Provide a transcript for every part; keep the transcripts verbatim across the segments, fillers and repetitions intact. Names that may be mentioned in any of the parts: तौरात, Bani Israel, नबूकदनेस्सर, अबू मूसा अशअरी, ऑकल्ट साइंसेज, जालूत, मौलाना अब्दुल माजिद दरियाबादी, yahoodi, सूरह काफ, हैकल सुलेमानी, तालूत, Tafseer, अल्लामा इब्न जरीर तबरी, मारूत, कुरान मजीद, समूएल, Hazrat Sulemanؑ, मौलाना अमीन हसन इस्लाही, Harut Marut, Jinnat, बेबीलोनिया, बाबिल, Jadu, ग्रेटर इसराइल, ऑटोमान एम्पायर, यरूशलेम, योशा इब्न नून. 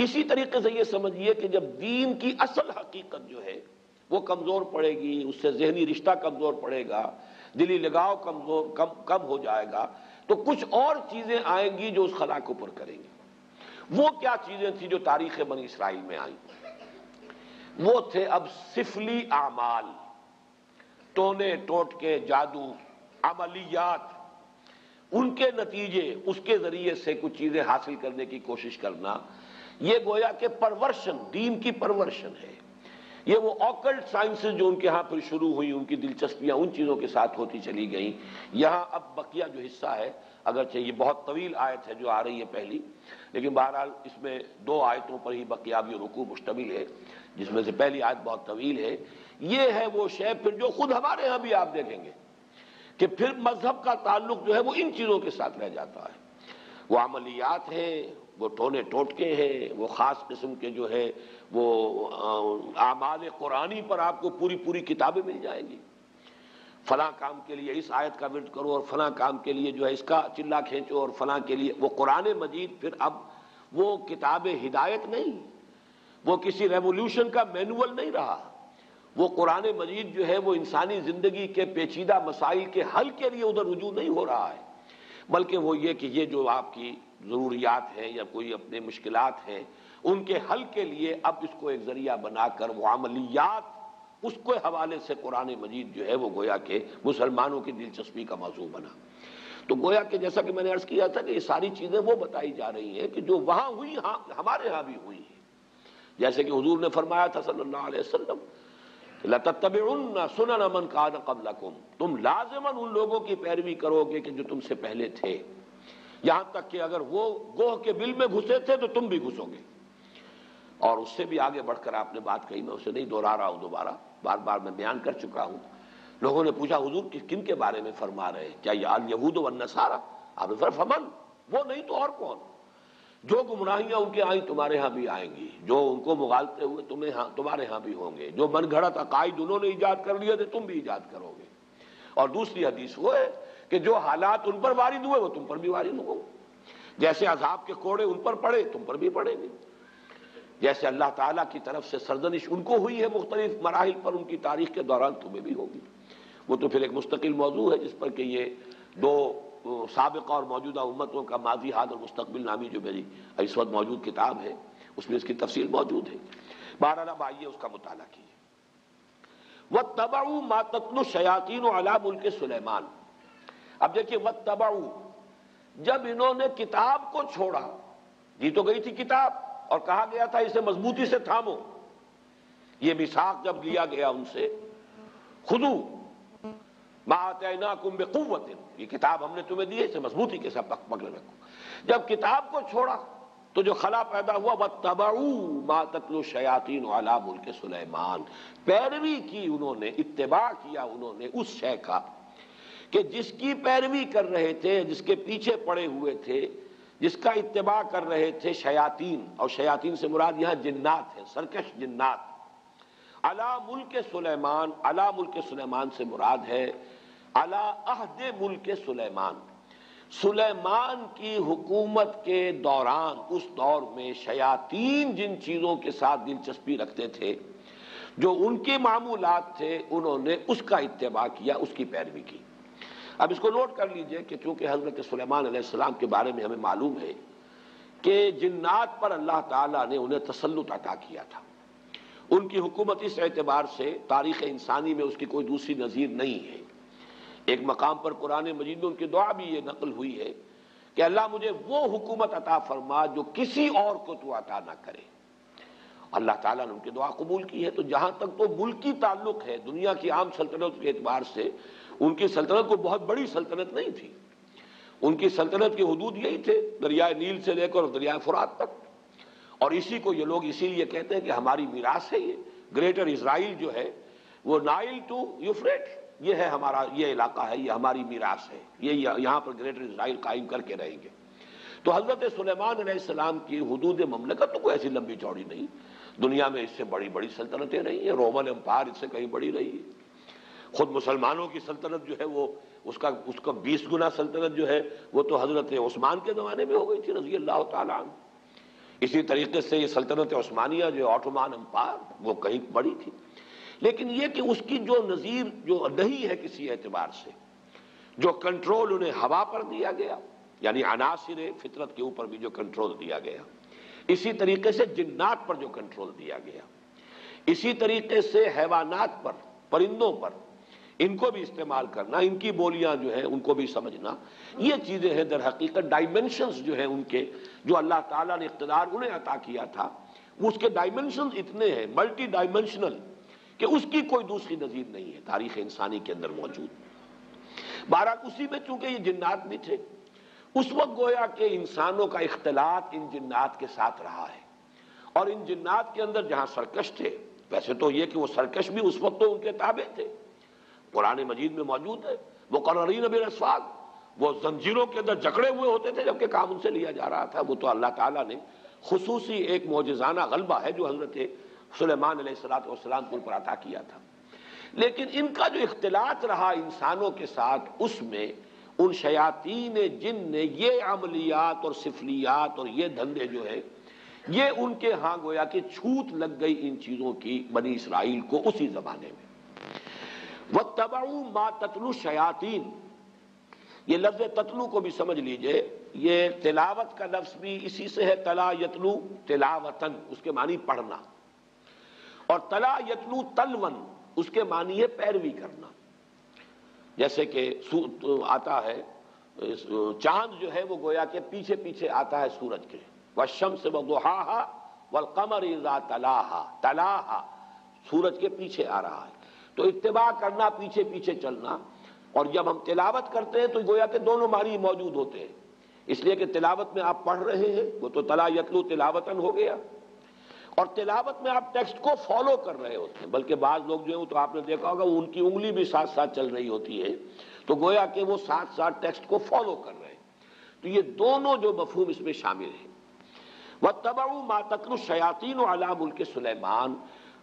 इसी तरीके से ये समझिए कि जब दीन की असल हकीकत जो है वो कमज़ोर पड़ेगी, उससे जहनी रिश्ता कमज़ोर पड़ेगा, दिली लगाव कमज़ोर कम कम हो जाएगा, तो कुछ और चीज़ें आएंगी जो उस खला के ऊपर करेंगी। वो क्या चीज़ें थी जो तारीख़ बनी इसराइल में आई? वो थे अब सिफली आमाल, टोने टोटके, जादू, अमलियात, उनके नतीजे, उसके ज़रिए से कुछ चीज़ें हासिल करने की कोशिश करना। ये गोया के परवर्शन, दीन की परवर्शन है। ये वो ऑकल्ट साइंसेज जो उनके यहाँ फिर शुरू हुई, उनकी दिलचस्पियाँ उन चीज़ों के साथ होती चली गई। यहाँ अब बकिया जो हिस्सा है, अगरचे ये बहुत तवील आयत है जो आ रही है पहली, लेकिन बहरहाल इसमें दो आयतों पर ही बकियाब ये रुकू मुश्तमिल है, जिसमें से पहली आयत बहुत तवील है। ये है वो शय फिर जो खुद हमारे यहाँ भी आप देखेंगे कि फिर मजहब का ताल्लुक जो है वो इन चीज़ों के साथ रह जाता है। वो अमलियात हैं, वो टोने टोटके हैं, वो ख़ास किस्म के जो है वो आमाल कुरानी पर आपको पूरी पूरी किताबें मिल जाएंगी। फ़लाँ काम के लिए इस आयत का विर्द करो और फ़लाँ काम के लिए जो है इसका चिल्ला खींचो और फ़लाँ के लिए वो कुरान मजीद फिर अब वो किताब हिदायत नहीं, वो किसी रेवोल्यूशन का मैनुअल नहीं रहा। वो कुरान मजीद जो है वो इंसानी ज़िंदगी के पेचीदा मसाइल के हल के लिए उधर रुजू नहीं हो रहा है, बल्कि वो ये कि ये जो आपकी ज़रूरियात हैं या कोई अपने मुश्किलात हैं उनके हल के लिए अब इसको एक ज़रिया बनाकर वो अमलियात, उसके हवाले से कुरान मजीद जो है वो गोया के मुसलमानों की दिलचस्पी का मौजू बना। तो गोया के जैसा कि मैंने अर्ज़ किया था कि ये सारी चीज़ें वो बताई जा रही हैं कि जो वहाँ हुई हाँ हमारे यहाँ भी हुई हैं। जैसे कि हुजूर ने फरमाया था सल्लल्लाहु अलैहि वसल्लम, लतत्तबिउन्ना सुनन मन कान क़ब्लकुम, तुम लाज़िमन उन लोगों की पैरवी करोगे कि जो तुमसे पहले थे। यहाँ तक कि अगर वो गोह के बिल में घुसे थे तो तुम भी घुसोगे। और उससे भी आगे बढ़कर आपने बात कही, मैं उसे नहीं दोहरा रहा हूँ, दोबारा बार बार मैं बयान कर चुका हूँ। लोगों ने पूछा हुजूर कि किन के बारे में फरमा रहे हैं, क्या याल यहूद वन्नसारा? आपने फरमाया फमन, वो नहीं तो और कौन। जो गुमराहियाँ उनके आई तुम्हारे यहाँ भी आएंगी, जो उनको मुगालते हुए तुम्हें हाँ तुम्हारे यहाँ भी होंगे, जो मन गढ़त अकायद उन्होंने ईजाद कर लिए थे तुम भी ईजाद करोगे। और दूसरी हदीस वो है कि जो हालात उन पर वारिद हुए वो तुम पर भी वारिद होंगे। जैसे अजाब के कोड़े उन पर पड़े तुम पर भी पड़ेंगे, जैसे अल्लाह ताला की तरफ से सरजनिश उनको हुई है मुख्तलिफ मराहिल पर उनकी तारीख के दौरान तुम्हें भी होगी। वो तो फिर एक मुस्तकिल मौजू है जिस पर कि ये दो साबिक़ा और मौजूदा उम्मतों का माजी हाल और मुस्तकबिल नामी जो मेरी इस वक्त मौजूद किताब है उसमें इसकी तफसील मौजूद है। बहरहाल आइए उसका मुताला कीजिए। वत्तबऊ मा ततलु शयातीन अला मुल्क सुलेमान। अब देखिए वत्तबऊ, जब इन्होंने किताब को छोड़ा, दी तो गई थी किताब और कहा गया था इसे मजबूती से थामो, ये मिसाक जब लिया गया उनसे, खुदू मातैनाकुम बिकुव्वतिन, ये किताब हमने तुम्हें दी है इसे मजबूती के साथ पकड़ रखो। जब किताब को छोड़ा तो जो खला पैदा हुआ, वत्तबऊ मा ततलु शयातीन अला मुल्क सुलेमान, पैरवी की उन्होंने, इत्तिबा किया उन्होंने उस शय का कि जिसकी पैरवी कर रहे थे, जिसके पीछे पड़े हुए थे, जिसका इत्तिबा कर रहे थे शयातीन। और शयातीन से मुराद यहाँ जिन्नात है, सरकश जिन्नात। अला मुल्क सुलेमान, अला मुल्क सुलेमान से मुराद है अला अहदे मुल्क सुलेमान, सुलेमान की हुकूमत के दौरान उस दौर में शयातीन जिन चीज़ों के साथ दिलचस्पी रखते थे, जो उनके मामूलात थे, उन्होंने उसका इत्तिबा किया, उसकी पैरवी की। अब इसको नोट कर लीजिए कि चूँकि हज़रत सुलेमान अलैहिस्सलाम के बारे में हमें मालूम है कि जिन्नात पर अल्लाह ताला ने उन्हें तसल्लुत अता किया था, उनकी हुकूमत इस एतबार से तारीख़ इंसानी में उसकी कोई दूसरी नज़ीर नहीं है। एक मकाम पर कुरान मजीद में उनकी दुआ भी ये नकल हुई है कि अल्लाह मुझे वो हुकूमत अता फरमा जो किसी और को तो अता ना करे। अल्लाह ताला ने उनकी दुआ कबूल की है। तो जहाँ तक तो मुल्की ताल्लुक़ है, दुनिया की आम सल्तनत के एतबार से उनकी सल्तनत को बहुत बड़ी सल्तनत नहीं थी। उनकी सल्तनत के हदूद यही थे, दरियाए नील से लेकर दरियाए फुरात तक। और इसी को ये लोग इसीलिए कहते हैं कि हमारी विरासत है ये ग्रेटर इसराइल जो है वो नाइल टू यूफ्रेट, ये है हमारा, ये इलाका है, ये हमारी विरासत है, ये यहाँ पर ग्रेटर इसराइल कायम करके रहेंगे। तो हज़रत सुलेमान अलैहिस्सलाम की हुदूद ममलकत तो कोई ऐसी लंबी चौड़ी नहीं, दुनिया में इससे बड़ी बड़ी सल्तनतें रही हैं। रोमन एम्पायर इससे कहीं बड़ी रही है। खुद मुसलमानों की सल्तनत जो है वो उसका उसका बीस गुना सल्तनत जो है वो तो हज़रत उस्मान के ज़माने में हो गई थी रज़ी अल्लाह ताला। इसी तरीके से ये सल्तनत उस्मानिया जो ऑटोमान एम्पायर वो कहीं बड़ी थी, लेकिन ये कि उसकी जो नज़ीर जो नहीं है किसी एतबार से, जो कंट्रोल उन्हें हवा पर दिया गया, यानी अनासिर फितरत के ऊपर भी जो कंट्रोल दिया गया, इसी तरीके से जिन्नात पर जो कंट्रोल दिया गया, इसी तरीके से हैवानात पर, परिंदों पर, इनको भी इस्तेमाल करना, इनकी बोलियां जो है उनको भी समझना, ये चीज़ें हैं दर हकीकत डायमेंशंस जो हैं उनके, जो अल्लाह ताला ने इक़्तिदार उन्हें अता किया था, उसके डायमेंशंस इतने हैं मल्टी डायमेंशनल कि उसकी कोई दूसरी नज़ीर नहीं है तारीख़ इंसानी के अंदर मौजूद। बहरहाल उसी में चूँकि ये जिन्नात भी थे, उस वक्त गोया के इंसानों का इख्तलात इन जिन्नात के साथ रहा है, और इन जिन्नात के अंदर जहाँ सरकश थे, वैसे तो ये कि वो सरकश भी उस वक्त तो उनके ताबे थे, कुरान मजीद में मौजूद है, वो क़रारीन बिलअस्वाद, वो जंजीरों के अंदर जकड़े हुए होते थे जबकि काम उनसे लिया जा रहा था। वो तो अल्लाह ताला ने खुसूसी एक मौजज़ाना गलबा है जो हज़रत सुलेमान अलैहिस्सलाम को अता किया था, लेकिन इनका जो इख्तलात रहा इंसानों के साथ, उसमें उन शयातीन जिन ने ये अमलियात और सिफलियात और ये धंधे जो है ये उनके हाँ गोया कि छूत लग गई इन चीज़ों की बनी इसराइल को उसी ज़माने में। वत्तबऊ मा ततलु शयातीन, ये लफ्ज़ ततलु को भी समझ लीजिए, ये तिलावत का लफ्ज़ भी इसी से है, तला यतलु तिलावतन, उसके मानी पढ़ना, और तला यतलु तलवन, उसके मानी है पैरवी करना। जैसे कि आता है चांद जो है वो गोया के पीछे पीछे आता है सूरज के, वश्शम्स वदुहाहा वल्कमर इज़ा तलाहा, तलाहा सूरज के पीछे आ रहा है, तो इत्तिबा करना, पीछे पीछे चलना। और जब हम तिलावत करते हैं तो गोया के दोनों मानी मौजूद होते हैं, इसलिए कि तिलावत में आप पढ़ रहे हैं, वो तो तला यतलू तिलावतन हो गया, और तिलावत में आप टेक्स्ट को फॉलो कर रहे होते हैं, बल्कि बाद लोग जो हैं वो तो आपने देखा होगा उनकी उंगली भी साथ साथ चल रही होती है, तो गोया कि वो साथ साथ टेक्स्ट को फॉलो कर रहे हैं। तो ये दोनों जो मफहूम इसमें शामिल हैं। वत्तबऊ मा ततलु शयातीन अला मुल्क सुलेमान,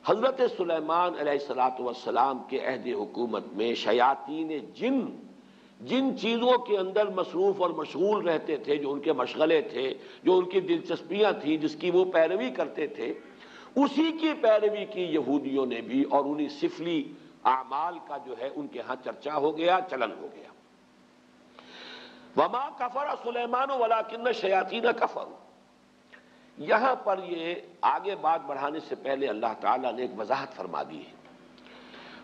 हज़रत सुलेमान अलैहिस्सलातु वस्सलाम के अहद हुकूमत में शयातीन जिन जिन चीज़ों के अंदर मसरूफ़ और मशगूल रहते थे, जो उनके मशगले थे, जो उनकी दिलचस्पियाँ थीं, जिसकी वो पैरवी करते थे, उसी की पैरवी की यहूदियों ने भी, और उन्हीं सिफली आमाल का जो है उनके यहाँ चर्चा हो गया, चलन हो गया। वमा कफर सुलेमान वलाकिन शयातीन कफरू, यहाँ पर ये आगे बात बढ़ाने से पहले अल्लाह ताला ने एक वजाहत फरमा दी है।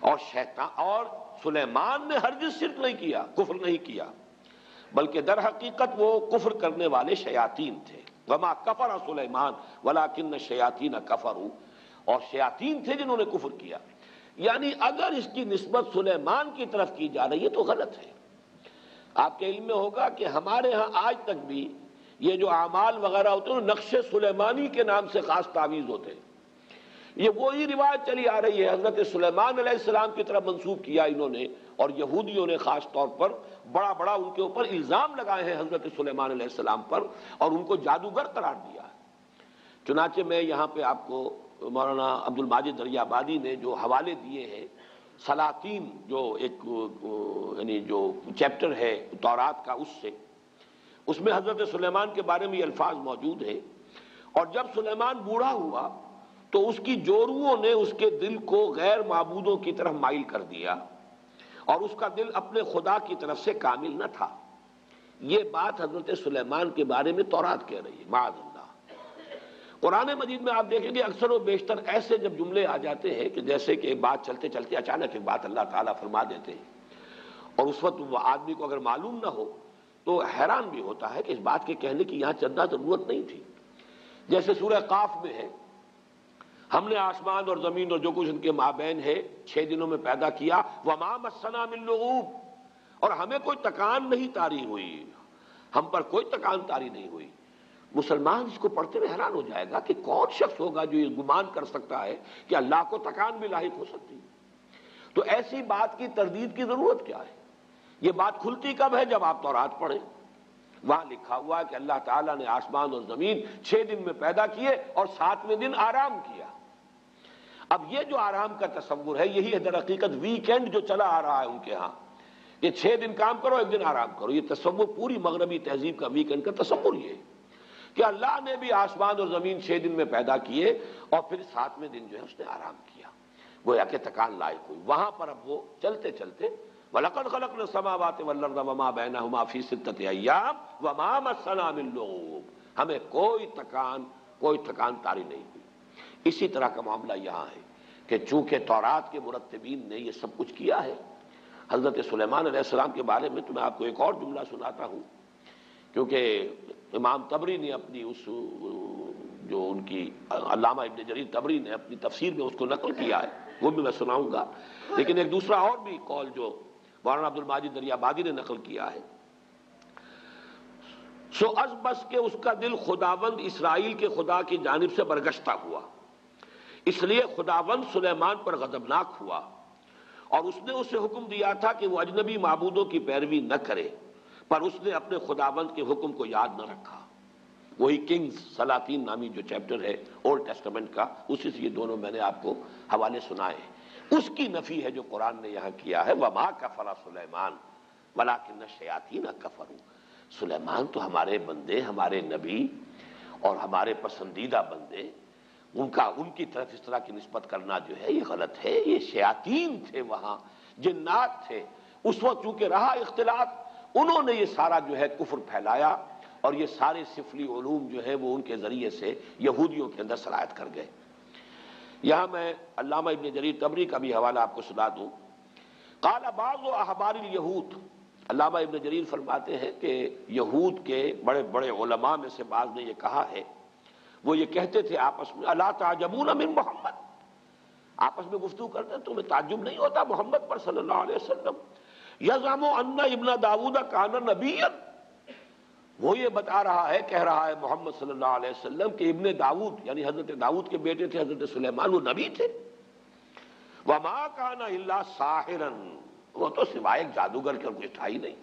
और शैतान और सुलेमान ने हरगिज़ शिर्क नहीं किया, कुफ्र नहीं किया, बल्कि दर हकीकत वो कुफ्र करने वाले शयातीन थे। वमा कफर सुलेमान वलाकिन शयातीन कफरू, और शयातीन थे जिन्होंने कुफ्र किया। यानी अगर इसकी निस्बत सुलेमान की तरफ की जा रही है तो गलत है। आपके इल्म में होगा कि हमारे यहाँ आज तक भी ये जो आमाल वगैरह होते हैं नक्शे सुलेमानी के नाम से खास तावीज़ होते हैं, ये वही रिवायत चली आ रही है, हज़रत सुलेमान अलैहिस्सलाम की तरफ मंसूब किया इन्होंने, और यहूदियों ने ख़ास तौर पर बड़ा बड़ा उनके ऊपर इल्ज़ाम लगाए हैं हज़रत सुलेमान अलैहिस्सलाम पर, और उनको जादूगर करार दिया है। चुनांचे मैं यहाँ पे आपको मौलाना अब्दुल माजिद दरियाबादी ने जो हवाले दिए हैं, सलातीन जो एक यानी जो चैप्टर है तौरात का, उससे उसमें हज़रत सुलेमान के बारे में ये अल्फाज मौजूद है। और जब सुलेमान बूढ़ा हुआ तो उसकी जोरुओं ने उसके दिल को गैर माबूदों की तरफ माइल कर दिया, और उसका दिल अपने खुदा की तरफ से कामिल न था। ये बात हजरत सुलेमान के बारे में तौरात कह रही है। माद अल्लाह, कुरान मजीद में आप देखेंगे अक्सर व बेशतर ऐसे जब जुमले आ जाते हैं कि जैसे कि बात चलते चलते अचानक एक बात अल्लाह ताला फरमा देते हैं, और उस वक्त आदमी को अगर मालूम ना हो तो हैरान भी होता है कि इस बात के कहने की यहाँ चंदा ज़रूरत नहीं थी। जैसे सूरह काफ में है, हमने आसमान और ज़मीन और जो कुछ उनके माबैन है छः दिनों में पैदा किया, वमा मस्सना मिन लुगूब, और हमें कोई तकान नहीं तारी हुई, हम पर कोई तकान तारी नहीं हुई। मुसलमान इसको पढ़ते हुए हैरान हो जाएगा कि कौन शख्स होगा जो ये गुमान कर सकता है कि अल्लाह को तकान भी लाहिक हो सकती है। तो ऐसी बात की तरदीद की ज़रूरत क्या है? ये बात खुलती कब है? जब आप तौरात पढ़ें, वहाँ लिखा हुआ है कि अल्लाह ताला ने आसमान और ज़मीन छः दिन में पैदा किए और सातवें दिन आराम किया। अब ये जो आराम का तस्वुर है, यही है दरअक़ीक़त वीकेंड जो चला आ रहा है उनके यहाँ, ये छः दिन काम करो एक दिन आराम करो। ये तस्वुर पूरी मगरबी तहजीब का वीकेंड का तस्वुर ये है। कि अल्लाह ने भी आसमान और जमीन छह दिन में पैदा किए और फिर सातवें दिन जो है उसने आराम किया, गोया के थकान लायक हुई। वहां पर अब वो चलते चलते वलकद खलकना समावाति वल अर्दा वमा बैनहुमा फी सित्तति अय्याम वमा मस्सना मिन लूब, हमें कोई थकान कोई थकान तारी नहीं हुई। इसी तरह का मामला यहाँ है कि चूंकि तौरात के मुरत्तबीन ने ये सब कुछ किया है हजरत सुलेमान अलैहिस्सलाम के बारे में, तो मैं आपको एक और जुमला सुनाता हूँ, क्योंकि इमाम तबरी ने अपनी उस जो उनकी अल्लामा इब्न जरीर तबरी ने अपनी तफसीर में उसको नकल किया है, वो भी मैं सुनाऊंगा। लेकिन एक दूसरा और भी कौल जो मौलाना अब्दुल माजिद दरियाबादी ने नकल किया है, सो अस बस के उसका दिल खुदावंद इसराइल के खुदा की जानिब से बरगश्ता हुआ, इसलिए खुदावंद सुलेमान पर गजबनाक हुआ और उसने उसे हुक्म दिया था कि वो अजनबी माबूदों की पैरवी न करे, पर उसने अपने खुदावंद के हुक्म को याद न रखा। वही किंग्स सलातीन नामी जो चैप्टर है ओल्ड टेस्टामेंट का, उसी से ये दोनों मैंने आपको हवाले सुनाए। उसकी नफी है जो कुरान ने यहाँ किया है, वमा कफरा सुलेमान वलाकिन शयातीन कफरू, सुलेमान तो हमारे बंदे हमारे नबी और हमारे पसंदीदा बंदे, उनका उनकी तरफ इस तरह की निस्बत करना जो है ये गलत है, ये शयातीन थे, वहाँ जिन्नात थे। उस वक्त चूंकि रहा इख्तिलाफ, उन्होंने ये सारा जो है कुफ्र फैलाया और ये सारे सिफली उलूम जो है वो उनके जरिए से यहूदियों के अंदर सरायत कर गए। यहाँ मैं अल्लामा इब्न जरीर तबरी का भी हवाला आपको सुना दूं। काला बाज़ व अहबारिल यहूद, अल्लामा इब्न जरीर फरमाते हैं कि यहूद के बड़े बड़े उलमा में से बाज़ ने ये कहा है, वो ये कहते थे आपस में, अला ताजबून मिन मोहम्मद, आपस में गुफ्तगू करते तुम्हें ताज्जुब नहीं होता मोहम्मद पर सल्लल्लाहु अलैहि वसल्लम, यज़अमु अन्ना इब्न दाऊद काना नबिय्यन, वो ये बता रहा है कह रहा है मोहम्मद सल्लल्लाहु अलैहि वसल्लम के इब्ने दाऊद यानी हजरत दाऊद के बेटे थे हजरत सुलेमान वो नबी थे। वमा काना इल्ला साहिरन, वो तो सिवाय एक जादूगर के और कुछ था ही नहीं।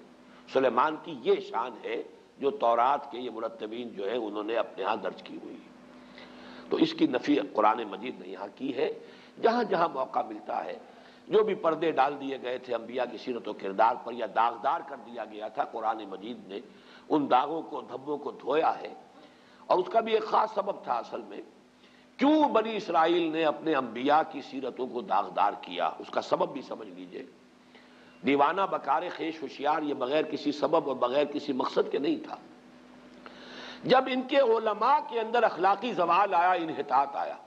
सुलेमान की ये शान है जो तौरात के ये मुरत्तबीन जो है उन्होंने अपने यहाँ दर्ज की हुई, तो इसकी नफी कुरान मजीद ने यहाँ की है। जहाँ जहाँ मौका मिलता है, जो भी पर्दे डाल दिए गए थे अंबिया की सीरत व किरदार पर या दागदार कर दिया गया था, कुरान मजीद ने उन दागों को धब्बों को धोया है। और उसका भी एक ख़ास सबब था असल में, क्यों बनी इसराइल ने अपने अंबिया की सीरतों को दागदार किया, उसका सबब भी समझ लीजिए। दीवाना बकार खेश होशियार ये बगैर किसी सबब और बगैर किसी मकसद के नहीं था। जब इनके उलमा के अंदर अखलाकी जवाल आया, इनहितात आया,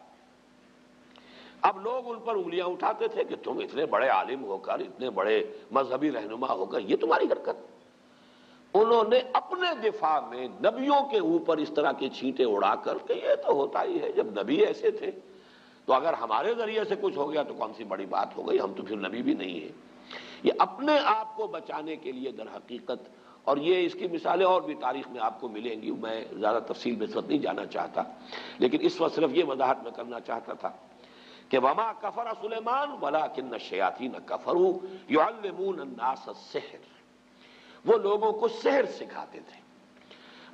अब लोग उन पर उंगलियां उठाते थे कि तुम इतने बड़े आलिम होकर इतने बड़े मजहबी रहनुमा होकर ये तुम्हारी हरकत। उन्होंने अपने दिफा में नबियों के ऊपर इस तरह की छींटे उड़ा करके, ये तो होता ही है जब नबी ऐसे थे तो अगर हमारे जरिए से कुछ हो गया तो कौन सी बड़ी बात हो गई, हम तो फिर नबी भी नहीं है। ये अपने आप को बचाने के लिए दर हकीकत, और ये इसकी मिसालें और भी तारीख में आपको मिलेंगी, मैं ज़्यादा तफसील में इस वक्त नहीं जाना चाहता, लेकिन इस वक्त सिर्फ ये वजाहत मैं करना चाहता था कि वमा कफरा सुलेमान वलाकिन शयातीन कफरू युअल्लिमून अन्नास सिहर, वो लोगों को सहर सिखाते थे।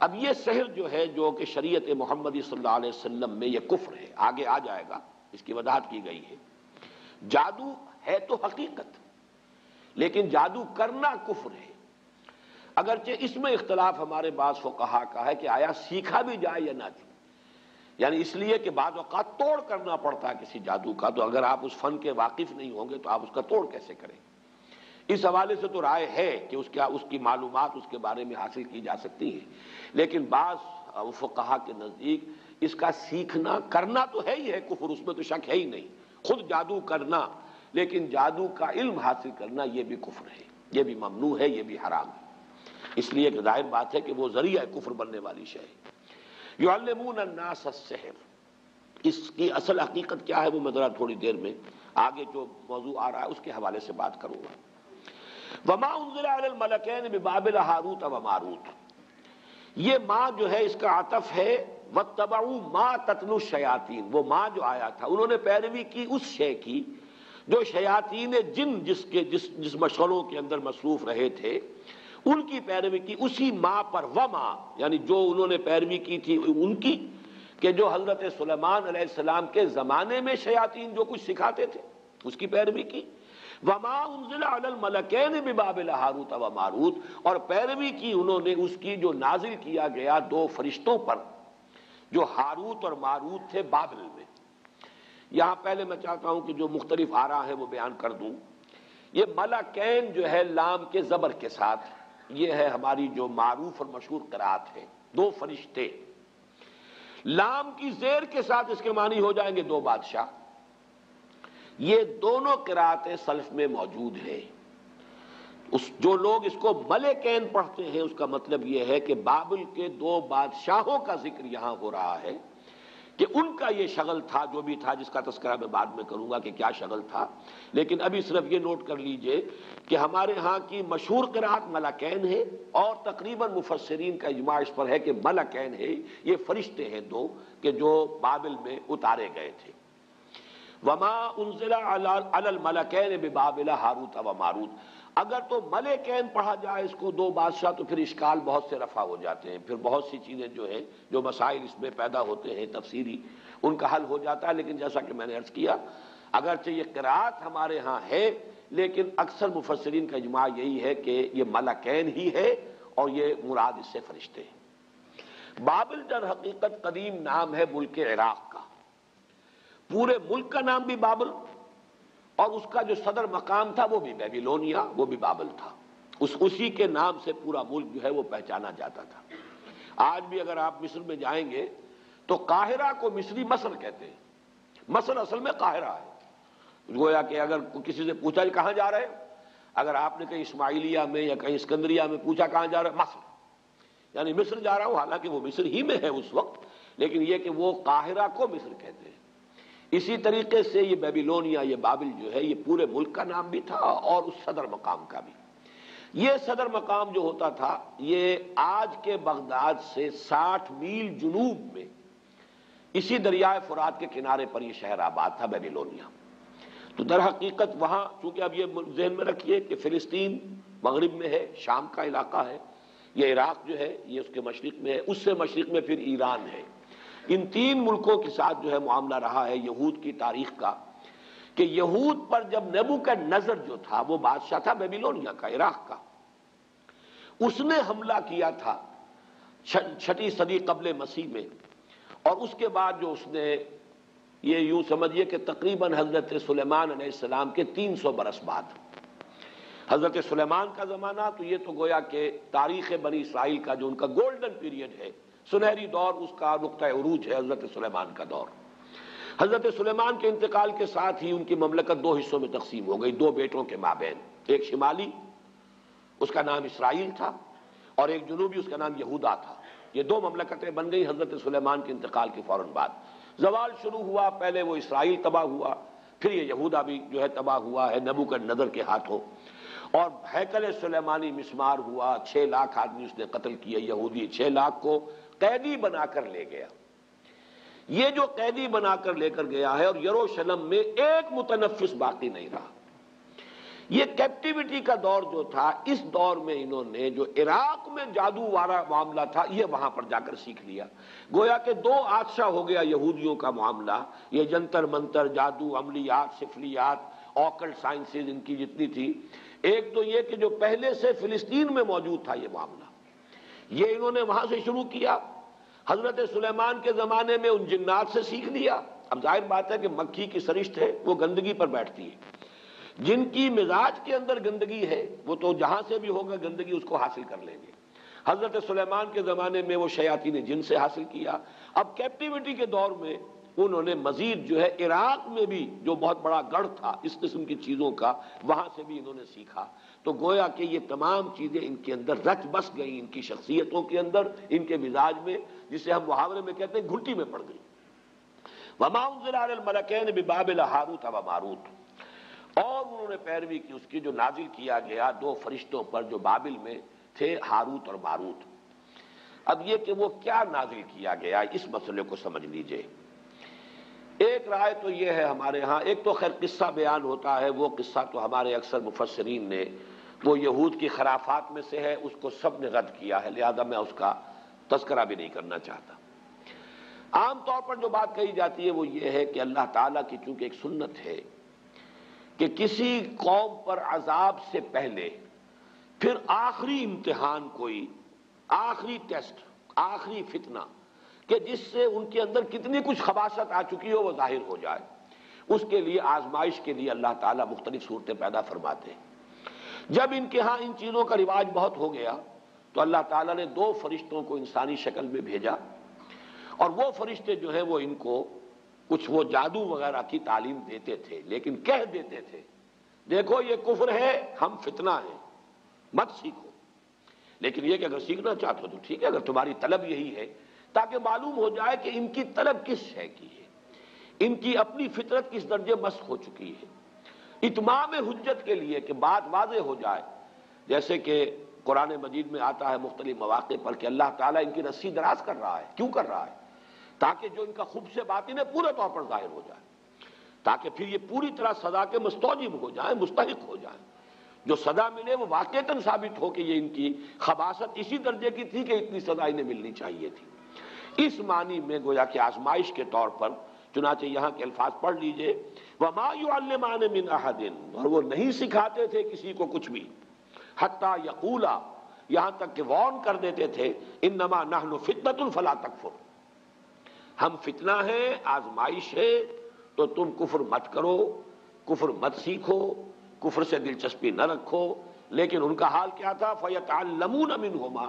अब ये सहर जो है जो कि शरीयत मोहम्मदी सल्लल्लाहु अलैहि वसल्लम में ये कुफ्र है, आगे आ जाएगा, इसकी वजाहत की गई है। जादू है तो हकीकत, लेकिन जादू करना कुफ्र है। अगरचे इसमें इख्तलाफ हमारे बाज़ फ़ुक़हा का है कि आया सीखा भी जाए या ना जाए, यानी इसलिए कि बाज़ औक़ात तोड़ करना पड़ता है किसी जादू का, तो अगर आप उस फन के वाकिफ़ नहीं होंगे तो आप उसका तोड़ कैसे करें। इस हवाले से तो राय है कि उसका उसकी मालूमात उसके बारे में हासिल की जा सकती है, लेकिन बाज़ फ़ुक़हा के नज़दीक इसका सीखना करना तो है ही है कुफ्र, उसमें तो शक है ही नहीं, खुद जादू करना, लेकिन जादू का इल्म हासिल करना ये भी कुफ्र है, ये भी ममनू है, ये भी हराम है। इसलिए एक जाहिर बात है कि वो ज़रिया कुफ्र बनने वाली शय है। युअल्लिमून अन्नास अस-सिहर, इसकी असल हकीकत क्या है वो मैं ज़रा थोड़ी देर में आगे जो मौजू आ रहा है उसके हवाले से बात करूँगा। वमा उन्ज़िला अलल मलकैन बिबाबिल हारूत व मारूत, ये माँ जो है इसका आतफ है वत्तबऊ मा ततलु शयातीन, वो माँ जो आया था उन्होंने पैरवी की उस शय की जो शयातीन जिन जिसके जिस जिस मशगलों के अंदर मसरूफ रहे थे उनकी पैरवी की, उसी माँ पर। व माँ यानी जो उन्होंने पैरवी की थी उनकी, के जो हजरत सुलेमान अलैहिस्सलाम के ज़माने में शयातीन जो कुछ सिखाते थे उसकी पैरवी की। वमा उन्ज़िला अलल मलकैन बिबाबिल हारूत व मारूत, और पैरवी की उन्होंने उसकी जो नाजिल किया गया दो फरिश्तों पर जो हारूत और मारूत थे बाबिल में। यहाँ पहले मैं चाहता हूँ कि जो मुख्तलिफ आरा है वो बयान कर दूँ। ये मलाकैन जो है लाम के ज़बर के साथ, ये है हमारी जो मारूफ और मशहूर क़राअत है, दो फरिश्ते। लाम की ज़ेर के साथ इसके मानी हो जाएंगे दो बादशाह। ये दोनों क़राअतें सल्फ में मौजूद हैं। उस जो लोग इसको मलेकैन पढ़ते हैं उसका मतलब यह है कि बाबिल के दो बादशाहों का जिक्र यहाँ हो रहा है कि उनका ये शगल था, जो भी था, जिसका तस्करा मैं बाद में करूँगा कि क्या शगल था। लेकिन अभी सिर्फ ये नोट कर लीजिए कि हमारे यहाँ की मशहूर क़राअत मलाकैन है और तकरीबन मुफस्सरीन का इजमा इस पर है कि मलाकैन है, ये फरिश्ते हैं दो कि जो बाबिल में उतारे गए थे। वमा उनज़िला अलल मलकैन बिबाबिला हारूत व मारूत, अगर तो मलकैन पढ़ा जाए इसको दो बादशाह तो फिर इश्काल बहुत से रफा हो जाते हैं, फिर बहुत सी चीज़ें जो हैं, जो मसाइल इसमें पैदा होते हैं तफसीरी, उनका हल हो जाता है। लेकिन जैसा कि मैंने अर्ज़ किया, अगरचे ये क़राअत हमारे यहाँ है लेकिन अक्सर मुफस्सरीन का इजमा यही है कि ये मलकैन ही है और ये मुराद इससे फरिश्ते हैं। बाबिल दर हकीकत कदीम नाम है मुल्क इराक़ का, पूरे मुल्क का नाम भी बाबिल और उसका जो सदर मकाम था वो भी बेबीलोनिया, वो भी बाबिल था। उस उसी के नाम से पूरा मुल्क जो है वो पहचाना जाता था। आज भी अगर आप मिस्र में जाएंगे तो काहिरा को मिस्री मसर कहते हैं। मसर असल में काहिरा है। गोया कि अगर किसी से पूछा कहाँ जा रहे हैं, अगर आपने कहीं इस्माइलिया में या कहीं इस्कंदरिया में पूछा कहाँ जा रहे हैं, मसर यानी मिस्र जा रहा हूँ, हालांकि वो मिस्र ही में है उस वक्त, लेकिन यह कि वो काहिरा को मिस्र कहते हैं। इसी तरीके से ये बेबीलोनिया, ये बाबिल जो है, ये पूरे मुल्क का नाम भी था और उस सदर मकाम का भी। ये सदर मकाम जो होता था ये आज के बगदाद से साठ मील जुनूब में इसी दरियाए फुरात के किनारे पर ये शहर आबाद था, बेबीलोनिया। तो दर हकीकत वहाँ, चूँकि अब ये जहन में रखिए कि फ़िलिस्तीन मगरिब में है, शाम का इलाका है, ये इराक जो है ये उसके मशरिक़ में है, उससे मशरिक़ में फिर ईरान है। इन तीन मुल्कों के साथ जो है मामला रहा है यहूद की तारीख का, कि यहूद पर जब नबूकदनेस्सर जो था वो बादशाह था बेबीलोनिया का, इराक का, उसने हमला किया था छठी सदी कबल मसीह में। और उसके बाद जो उसने, ये यूं समझिए कि तकरीबन हज़रत सुलेमान अलैहिस्सलाम के तीन सौ बरस बाद, हज़रत सुलेमान का ज़माना तो ये तो गोया के तारीख़ बनी इसराइल का जो उनका गोल्डन पीरियड है, सुनहरी दौर उसका नुक्ता उरूज है, हज़रत सुलेमान का दौर। हज़रत सुलेमान के इंतकाल के साथ ही उनकी ममलकत दो हिस्सों में तकसीम हो गई, दो बेटों के माबेन, एक शिमाली उसका नाम इसराइल था और एक जनूबी उसका नाम यहूदा था। ये दो ममलकतें बन गई हज़रत सुलेमान के इंतकाल के फ़ौरन बाद। जवाल शुरू हुआ, पहले वो इसराइल तबाह हुआ, फिर ये यहूदा भी जो है तबाह हुआ है नबूकदनेस्सर के हाथों, और हैकल सुलेमानी मिस्मार हुआ, छः लाख आदमी उसने कत्ल किया, यहूदी छः लाख को कैदी बनाकर ले गया। ये जो कैदी बनाकर लेकर गया है और यरूशलेम में एक मुतनफ्फिस बाकी नहीं रहा। ये कैप्टिविटी का दौर जो था, इस दौर में इन्होंने जो इराक में जादू वाला मामला था ये वहां पर जाकर सीख लिया। गोया के दो आदशा हो गया यहूदियों का मामला, ये जंतर मंतर, जादू, अमलियात, सिफलियात, ऑकल्ट साइंसेज, इनकी जितनी थी। एक तो ये कि जो पहले से फिलिस्तीन में मौजूद था ये मामला, ये इन्होंने वहां से शुरू किया। हजरत सुलेमान के जमाने में उन जिन्नात से सीख लिया। अब जाहिर बात है कि मक्खी की सरिश्त है वो गंदगी पर बैठती है, जिनकी मिजाज के अंदर गंदगी है वो तो जहां से भी होगा गंदगी उसको हासिल कर लेंगे। हजरत सुलेमान के जमाने में वो शयातीन ने जिन से हासिल किया। अब कैप्टिविटी के दौर में उन्होंने मजीद जो है इराक में भी जो बहुत बड़ा गढ़ था इस किस्म की चीज़ों का, वहाँ से भी इन्होंने सीखा। तो गोया कि ये तमाम चीज़ें इनके अंदर रच बस गई, इनकी शख्सियतों के अंदर, इनके मिजाज में, जिसे हम मुहावरे में कहते हैं घुटी में पड़ गई। वमा उनज़िला अलल मलकैन बिबाबिल हारूत व मारूत, और उन्होंने पैरवी की उसकी जो नाजिल किया गया दो फरिश्तों पर जो बाबिल में थे, हारूत और मारूत। अब ये कि वो क्या नाजिल किया गया इस मसले को समझ लीजिए। एक राय तो ये है हमारे यहाँ, एक तो खैर किस्सा बयान होता है, वो किस्सा तो हमारे अक्सर मुफस्सरीन ने, वो यहूद की खराफात में से है, उसको सब ने रद्द किया है, लिहाजा मैं उसका तस्करा भी नहीं करना चाहता। आम तौर पर जो बात कही जाती है वो ये है कि अल्लाह ताला की चूँकि एक सुन्नत है कि किसी कौम पर अजाब से पहले फिर आखिरी इम्तिहान, कोई आखिरी टेस्ट, आखिरी फितना कि जिससे उनके अंदर कितनी कुछ खबासत आ चुकी हो वो जाहिर हो जाए। उसके लिए आजमाइश के लिए अल्लाह ताला मुख्तलिफ सूरतें पैदा फरमाते हैं। जब इनके यहाँ इन चीज़ों का रिवाज बहुत हो गया तो अल्लाह ताला ने दो फरिश्तों को इंसानी शक्ल में भेजा और वो फरिश्ते जो है वो इनको कुछ वो जादू वगैरह की तालीम देते थे, लेकिन कह देते थे देखो ये कुफ्र है, हम फितना हैं, मत सीखो। लेकिन ये कि अगर सीखना चाहते हो तो ठीक है, अगर तुम्हारी तलब यही है, ताकि मालूम हो जाए कि इनकी तलब किस शय की है, इनकी अपनी फितरत किस दर्जे मस्त हो चुकी है। इतमाम हुज्जत के लिए कि बात वाज़े हो जाए, जैसे कि कुरान मजीद में आता है मुख्तलिफ मौक़े पर कि अल्लाह ताला इनकी रस्सी दराज कर रहा है। क्यों कर रहा है? ताकि जो इनका खुब से बातिन है पूरे तौर पर जाहिर हो जाए, ताकि फिर ये पूरी तरह सदा के मुस्तौजिब हो जाए, मुस्तहिक हो जाए। जो सजा मिले वो वाक़तन साबित हो कि ये इनकी खबासत इसी दर्जे की थी कि इतनी सजा इन्हें मिलनी चाहिए थी। इस मानी में गोया कि आजमाइश के तौर पर, चुनाचे यहाँ के अल्फाज पढ़ लीजिए, वमा युअल्लिमान मिन अहदिन, और वो नहीं सिखाते थे किसी को कुछ भी, हत्ता यकूला, यहाँ तक कि वार्न कर देते थे, इन्नमा नहनु फितनतुन फला तकफुर, हम फितना है, आजमाइश है, तो तुम कुफर मत करो, कुफर मत सीखो, कुफर से दिलचस्पी न रखो। लेकिन उनका हाल क्या था? फयतअल्लमून मिनहुमा,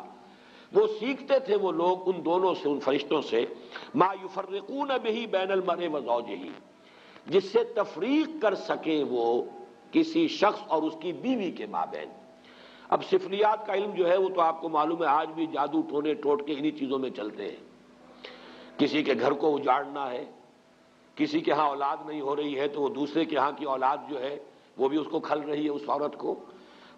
वो सीखते थे वो लोग उन दोनों से, उन फरिश्तों से, मा युफर्रिकून बिही बैनल मर्इ व ज़ौजही, जिससे तफरीक कर सके वो किसी शख्स और उसकी बीवी के माबैन। अब सिफलियात का इल्म जो है वो तो आपको मालूम है, आज भी जादू टोने टोटके इन्हीं चीज़ों में चलते हैं। किसी के घर को उजाड़ना है, किसी के यहाँ औलाद नहीं हो रही है तो वो दूसरे के यहाँ की औलाद जो है वो भी उसको खल रही है, उस औरत को,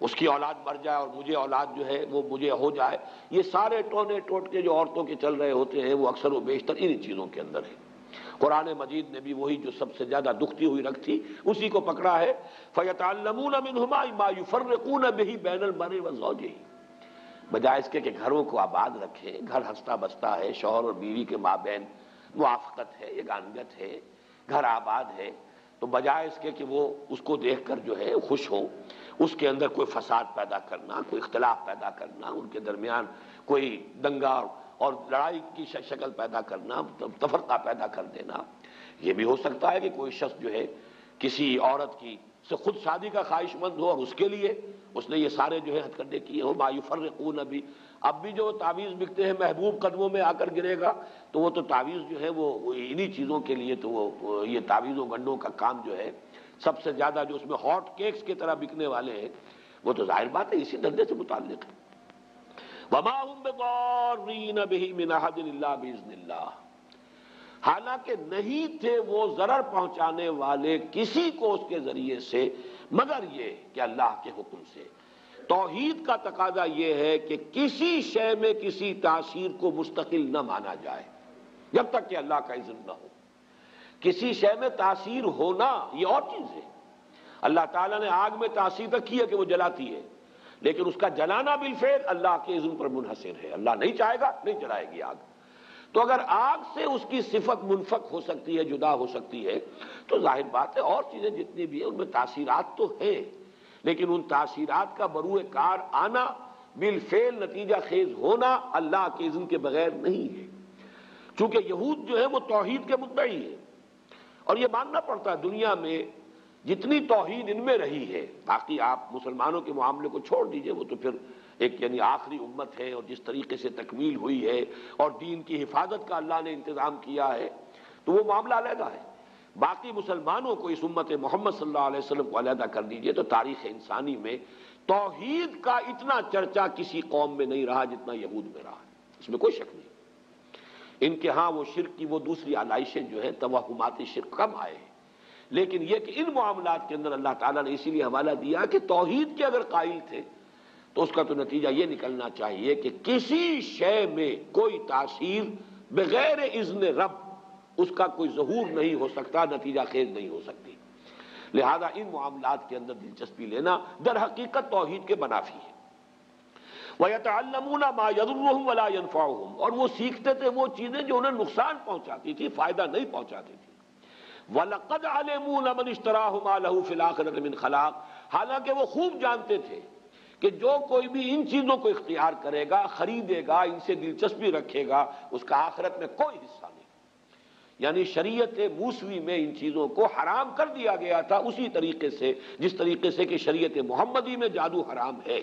उसकी औलाद मर जाए और मुझे औलाद जो है वो मुझे हो जाए। ये सारे टोने टोटके जो औरतों के चल रहे होते हैं वो अक्सर व बेशतर इन्हीं चीज़ों के अंदर है। कुरान मजीद ने भी वही जो सबसे ज़्यादा दुखती हुई रख थी उसी को पकड़ा है, फयतअल्लमून मिनहुमा मा युफर्रिकून बिही बैनल मर्इ व ज़ौजही, बजाय इसके कि घरों को आबाद रखें, घर हंसता बसता है, शौहर और बीवी के माबैन मुआफ़क़त है, एकांगत है, घर आबाद है, तो बजाय इसके कि वो उसको देखकर जो है खुश हो, उसके अंदर कोई फसाद पैदा करना, कोई इख्तलाफ पैदा करना, उनके दरमियान कोई दंगा और लड़ाई की शक्ल पैदा करना, तफरका पैदा कर देना। ये भी हो सकता है कि कोई शख्स जो है किसी औरत की से खुद शादी का ख्वाहिशमंद हो और उसके लिए उसने ये सारे जो है हथकंडे किए हो। मायूफर्रिकून, अभी अब भी जो तावीज़ बिकते हैं, महबूब कदमों में आकर गिरेगा, तो वो तो तावीज़ जो है वो इन्हीं चीज़ों के लिए, तो वो ये तावीज़ों गंडों का काम जो है सबसे ज़्यादा जो उसमें हॉट केक्स की तरह बिकने वाले हैं वो तो जाहिर बात है इसी धंधे से मुताल्लिक़ है। वमा हुम बिदार्रीन बिही मिन अहदिन इल्ला बिइज़्निल्लाह, हालांकि नहीं थे वो ज़रर पहुँचाने वाले किसी को उसके ज़रिए से मगर ये कि अल्लाह के हुक्म से। तौहीद का तकाजा ये है कि किसी शय में किसी तासीर को मुस्तकिल न माना जाए जब तक कि अल्लाह का इज़्न न हो। किसी शय में तासीर होना ये और चीज़ है। अल्लाह ताला ने आग में तासीर रखी है कि वो जलाती है, लेकिन उसका जलाना बिलफेल अल्लाह के इज़्न पर मुनहसिर है। अल्लाह नहीं चाहेगा नहीं जलाएगी आग। तो अगर आग से उसकी सिफत मुनफक हो सकती है, जुदा हो सकती है, तो जाहिर बात है और चीज़ें जितनी भी हैं उनमें तासीरात तो हैं, लेकिन उन तासीरात का बरूए कार आना, बिलफेल नतीजा खेज होना अल्लाह के इज़्न के बगैर नहीं है। चूँकि यहूद जो है वो तौहीद के मुद्दई है और ये मानना पड़ता है दुनिया में जितनी तौहीद इनमें रही है, बाकी आप मुसलमानों के मामले को छोड़ दीजिए, वो तो फिर एक यानी आखिरी उम्मत है और जिस तरीके से तकमील हुई है और दीन की हिफाजत का अल्लाह ने इंतज़ाम किया है तो वो मामला अलहदा है। बाकी मुसलमानों को इस उम्मत मोहम्मद सल्लल्लाहु अलैहि वसल्लम को अलहदा कर दीजिए तो तारीख़ इंसानी में तौहीद का इतना चर्चा किसी कौम में नहीं रहा जितना यहूद में रहा, इसमें कोई शक नहीं। इनके यहाँ वो शिर्क की वो दूसरी आलाइशें जो है तवहुमाती शिर्क कम आए हैं, लेकिन यह कि इन मामलात के अंदर अल्लाह ताला ने इसीलिए हवाला दिया कि तौहीद के अगर कायल थे तो उसका तो नतीजा ये निकलना चाहिए कि किसी शय में कोई तासीर बगैर इज़्न रब उसका कोई ज़हूर नहीं हो सकता, नतीजा खेज नहीं हो सकती। लिहाजा इन मामलात के अंदर दिलचस्पी लेना दर हकीकत तौहीद के मनाफी है। वयतअल्लमून मा यदुर्रुहुम वला यनफाउहुम, और वो सीखते थे वो चीज़ें जो उन्हें नुकसान पहुँचाती थी, फ़ायदा नहीं पहुँचाती थी। वलक़द अलिमू मन इश्तराहु मा लहू फ़िल आख़िरति मिन खलाक़, हालांकि वो खूब जानते थे कि जो कोई भी इन चीजों को इख्तियार करेगा, खरीदेगा, इनसे दिलचस्पी रखेगा, उसका आखिरत में कोई हिस्सा नहीं। यानी शरीयत मूसवी में इन चीजों को हराम कर दिया गया था, उसी तरीके से जिस तरीके से कि शरीयत मोहम्मदी में जादू हराम है।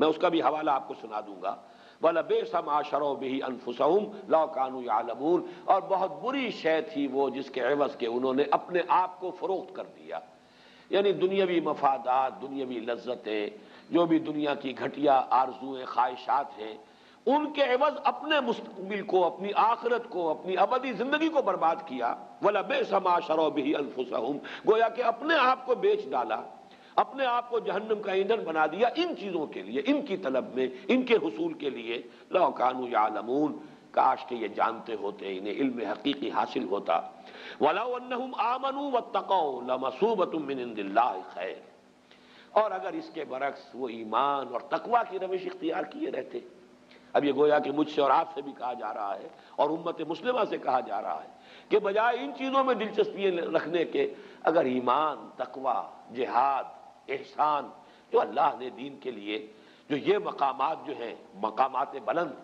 मैं उसका भी हवाला आपको सुना दूंगा। वला बेसा माशरो बिही अनफुसहुम लौ कानू यालमून, और बहुत बुरी शय थी वो जिसके एवज के उन्होंने अपने आप को फरोख्त कर दिया। यानी दुनियावी मफादात, दुनियावी लज्जतें, जो भी दुनिया की घटिया आरजुएं, ख्वाहिशात हैं, उनके एवज अपने मुस्तकबिल को, अपनी आखिरत को, अपनी अबदी जिंदगी को बर्बाद किया। वला बेसा माशरो बिही अनफुसहुम, गोया कि अपने आप को बेच डाला, अपने आप को जहन्नम का ईंधन बना दिया इन चीज़ों के लिए, इनकी तलब में, इनके हुसूल के लिए। लौ कानू यालमून, काश के ये जानते होते, इन्हें इल्म हकीकी हासिल होता। वलौ अन्नहुम आमनू वत्तकौ लमसूबतुम मिन इंदिल्लाहि खैर, और अगर इसके बरक्स वो ईमान और तकवा की रविश इख्तियार किए रहते। अब ये गोया कि मुझसे और आपसे भी कहा जा रहा है और उम्मत मुस्लिमा से कहा जा रहा है कि बजाय इन चीज़ों में दिलचस्पी रखने के, अगर ईमान, तकवा, जिहाद, एहसान, जो अल्लाह ने दीन के लिए, जो ये मकामात जो हैं, मकामात बुलंद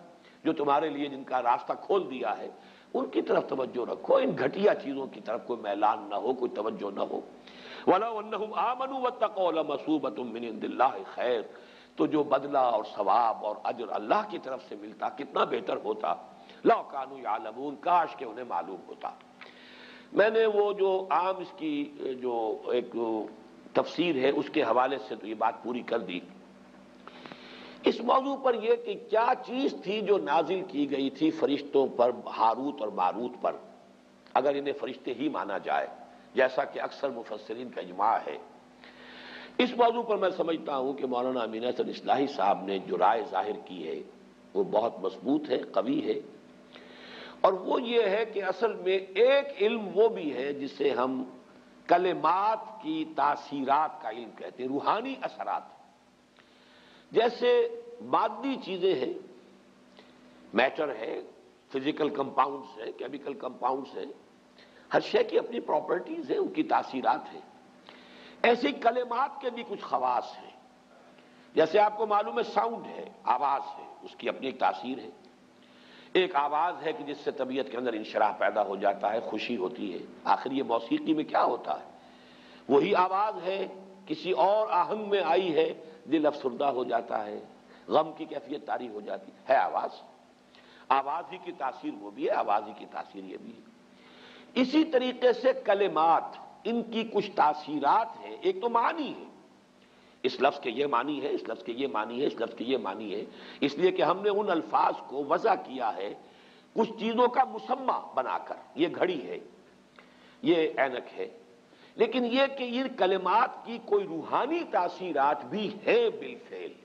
जो तुम्हारे लिए जिनका रास्ता खोल दिया है, उनकी तरफ तवज्जो रखो। इन घटिया चीज़ों की तरफ कोई मैलान ना हो, कोई तवज्जो ना हो। वलौ अन्नहुम आमनू वत्तकौ लमसूबतुम मिन इंदिल्लाहि खैर, तो जो बदला और सवाब और अजर अल्लाह की तरफ से मिलता कितना बेहतर होता। लौ कानू यालमून, काश के उन्हें मालूम होता। मैंने वो जो आम इसकी जो एक तफसीर है उसके हवाले से तो ये बात पूरी कर दी। इस मौजू पर यह कि क्या चीज़ थी जो नाजिल की गई थी फरिश्तों पर, हारूत और मारूत पर, अगर इन्हें फरिश्ते ही माना जाए जैसा कि अक्सर मुफस्सरीन का इजमा है। इस मौजू पर मैं समझता हूँ कि मौलाना अमीन हसन इस्लाही साहब ने जो राय जाहिर की है वो बहुत मजबूत है, कवी है, और वो ये है कि असल में एक इल्म वो भी है जिसे हम कलेमात की तासीरात का इल्म कहते हैं, रूहानी असरात। जैसे मादी चीज़ें हैं, मैटर है, फिजिकल कंपाउंड्स हैं, केमिकल कंपाउंड्स हैं, हर शय की अपनी प्रॉपर्टीज़ हैं, उनकी तासीरात हैं। ऐसे कलेमात के भी कुछ खवास हैं। जैसे आपको मालूम है साउंड है, आवाज़ है, उसकी अपनी एक तासीर है। एक आवाज़ है कि जिससे तबीयत के अंदर इंशराह पैदा हो जाता है, खुशी होती है। आखिर ये मौसीकी में क्या होता है? वही आवाज़ है, किसी और आहंग में आई है, दिल अफसरदा हो जाता है, गम की कैफियत तारी हो जाती है। आवाज़, आवाज़ ही की तासीर वो भी है, आवाज़ ही की तासीर ये भी है। इसी तरीके से कलेमात, इनकी कुछ तासीरात है। एक तो मानी है, इस लफ्ज़ के ये मानी है, इस लफ्ज़ के ये मानी है, इस लफ्ज़ के ये मानी है, इसलिए कि हमने उन अल्फाज को वज़ा किया है कुछ चीज़ों का मुसम्मा बनाकर। ये घड़ी है, ये ऐनक है, लेकिन ये कि इन कलमात की कोई रूहानी तासीरात भी है बिलफेल,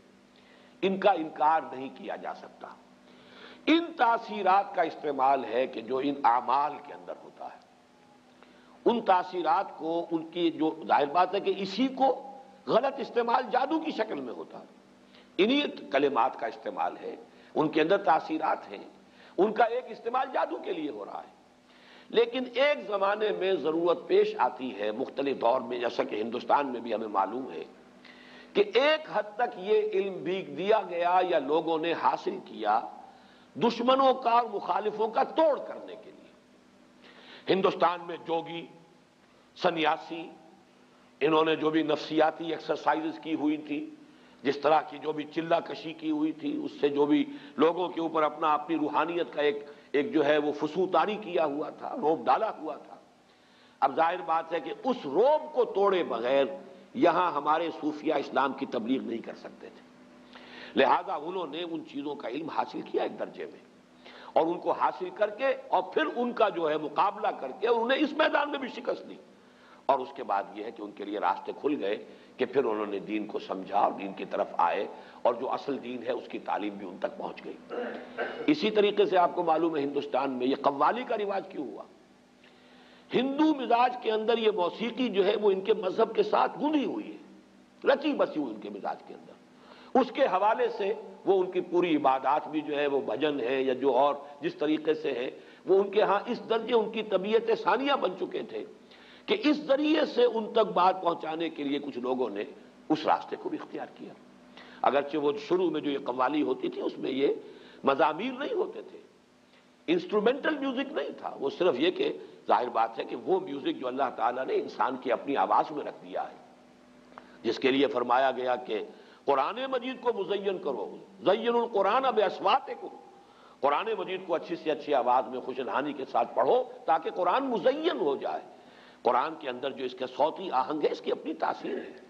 इनका इनकार नहीं किया जा सकता। इन तासीरात का इस्तेमाल है कि जो इन आमाल के अंदर होता है। उन तासीरात को, उनकी जो जाहिर बात है कि इसी को गलत इस्तेमाल जादू की शक्ल में होता है। इन्हीं कलिमात का इस्तेमाल है, उनके अंदर तासीरात हैं, उनका एक इस्तेमाल जादू के लिए हो रहा है। लेकिन एक ज़माने में ज़रूरत पेश आती है, मुख्तलिफ दौर में, जैसा कि हिंदुस्तान में भी हमें मालूम है, कि एक हद तक ये इल्म भी दिया गया या लोगों ने हासिल किया दुश्मनों का और मुखालिफों का तोड़ करने के लिए। हिंदुस्तान में जोगी, सन्यासी, इन्होंने जो भी नफसियाती एक्सरसाइज की हुई थी, जिस तरह की जो भी चिल्ला कशी की हुई थी, उससे जो भी लोगों के ऊपर अपना अपनी रूहानियत का एक एक जो है वो फसूतारी किया हुआ था, रोब डाला हुआ था। अब जाहिर बात है कि उस रोब को तोड़े बगैर यहाँ हमारे सूफिया इस्लाम की तबलीग नहीं कर सकते थे। लिहाजा उन्होंने उन चीज़ों का इल्म हासिल किया एक दर्जे में, और उनको हासिल करके और फिर उनका जो है मुकाबला करके उन्हें इस मैदान में भी शिकस्त दी, और उसके बाद यह है कि उनके लिए रास्ते खुल गए कि फिर उन्होंने दीन को समझा और दीन की तरफ आए, और जो असल दीन है उसकी तालीम भी उन तक पहुंच गई। इसी तरीके से आपको मालूम है हिंदुस्तान में यह कव्वाली का रिवाज क्यों हुआ। हिंदू मिजाज के अंदर ये मौसीकी जो है वो इनके मजहब के साथ गुंधी हुई है, रची बसी हुई उनके मिजाज के अंदर। उसके हवाले से वो उनकी पूरी इबादात भी जो है वो भजन है या जो और जिस तरीके से है वो उनके यहाँ इस दर्जे उनकी तबीयत सानिया बन चुके थे कि इस जरिए से उन तक बात पहुंचाने के लिए कुछ लोगों ने उस रास्ते को भी इख्तियार किया। अगरचे वो शुरू में जो ये कव्वाली होती थी उसमें ये मज़ामीर नहीं होते थे, इंस्ट्रूमेंटल म्यूज़िक नहीं था, वो सिर्फ ये कि जाहिर बात है कि वो म्यूज़िक जो अल्लाह ताला ने इंसान की अपनी आवाज़ में रख दिया है, जिसके लिए फरमाया गया कि कुरान मजीद को मुज़य्यन करो, ज़य्यनुल कुरान बिअस्वातिकुम, कुरान मजीद को अच्छी से अच्छी आवाज़ में खुशनहानी के साथ पढ़ो ताकि कुरान मुज़य्यन हो जाए। कुरान के अंदर जो इसके सौती आहंग है इसकी अपनी तासीर है।